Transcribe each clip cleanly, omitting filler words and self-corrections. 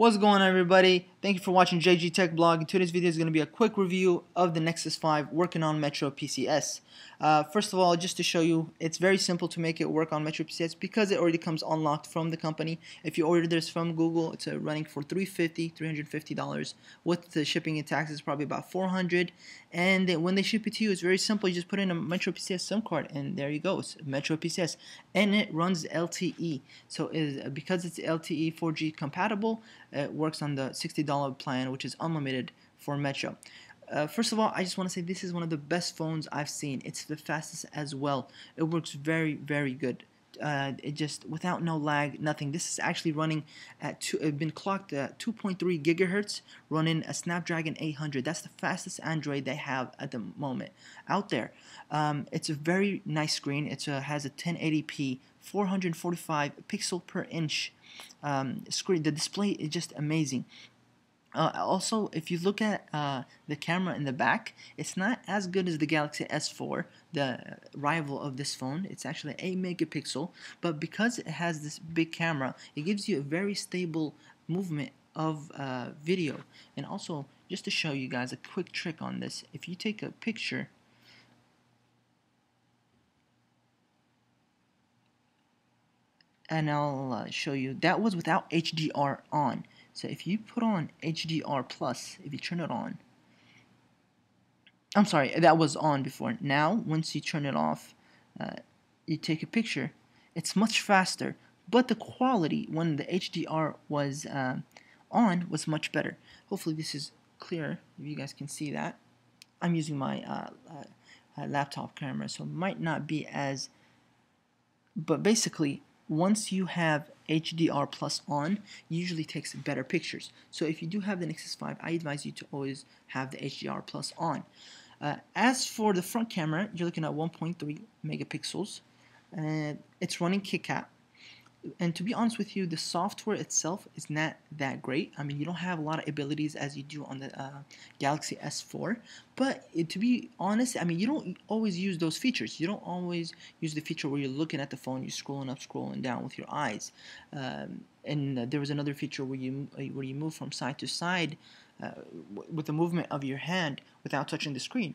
What's going on, everybody? Thank you for watching JG Tech Blog. Today's video is going to be a quick review of the Nexus 5 working on Metro PCS. First of all, just to show you, it's very simple to make it work on Metro PCS because it already comes unlocked from the company. If you order this from Google, it's running for $350 with the shipping and taxes, probably about $400. And when they ship it to you, it's very simple. You just put in a Metro PCS SIM card, and there you go. It's Metro PCS, and it runs LTE. So because it's LTE 4G compatible, it works on the $60 plan, which is unlimited for Metro. First of all, I just want to say this is one of the best phones I've seen. It's the fastest as well. It works very, very good. It just without no lag, nothing. This is actually running at been clocked at 2.3 gigahertz, running a Snapdragon 800. That's the fastest Android they have at the moment out there. It's a very nice screen. It has a 1080p, 445 pixel per inch screen. The display is just amazing. Also, if you look at the camera in the back, it's not as good as the Galaxy S4, the rival of this phone. It's actually 8 megapixel, but because it has this big camera, it gives you a very stable movement of video. And also, just to show you guys a quick trick on this, if you take a picture, and I'll show you, that was without HDR on. So if you put on HDR plus, if you turn it on, I'm sorry, that was on before. Now, once you turn it off, you take a picture, it's much faster, but the quality when the HDR was on was much better. Hopefully this is clear, if you guys can see that. I'm using my laptop camera, so it might not be as, but basically, once you have HDR plus on, usually takes better pictures. So if you do have the Nexus 5, I advise you to always have the HDR plus on. As for the front camera, you're looking at 1.3 megapixels. It's running KitKat. And to be honest with you, the software itself is not that great. I mean, you don't have a lot of abilities as you do on the Galaxy S4. But to be honest, I mean, you don't always use those features. You don't always use the feature where you're looking at the phone, you're scrolling up, scrolling down with your eyes. And there was another feature where you move from side to side with the movement of your hand without touching the screen.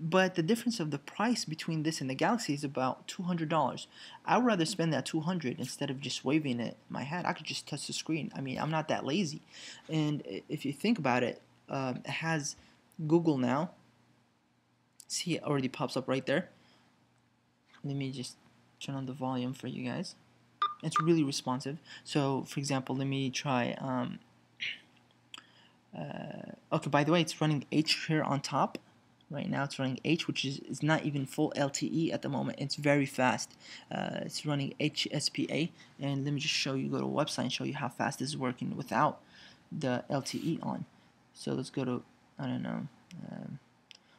But the difference of the price between this and the Galaxy is about $200. I would rather spend that $200 instead of just waving it in my hand. I could just touch the screen. I mean, I'm not that lazy. And if you think about it, it has Google Now. See, it already pops up right there. Let me just turn on the volume for you guys. It's really responsive. So, for example, let me try... okay, by the way, it's running H here on top. Right now it's running H, which is not even full LTE at the moment. It's very fast. It's running HSPA, and let me just show you, go to a website and show you how fast this is working without the LTE on. So let's go to, I don't know,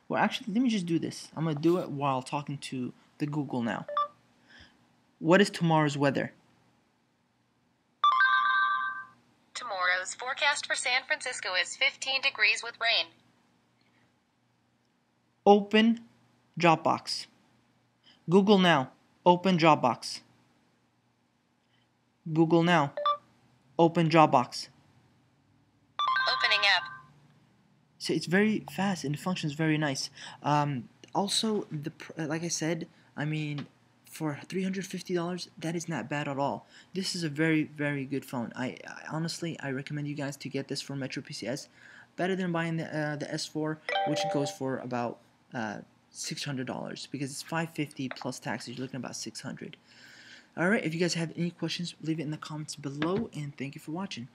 well actually let me just do this. I'm going to do it while talking to the Google Now. What is tomorrow's weather? Tomorrow's forecast for San Francisco is 15 degrees with rain. Open Dropbox. Google Now. Open Dropbox. Google Now. Open Dropbox. Opening up. So it's very fast and it functions very nice. Also, like I said, I mean, for $350, that is not bad at all. This is a very, very good phone. I honestly, I recommend you guys to get this for Metro PCS. Better than buying the S4, which goes for about $600, because it's $550 plus taxes. You're looking at about $600. All right, if you guys have any questions, leave it in the comments below, and thank you for watching.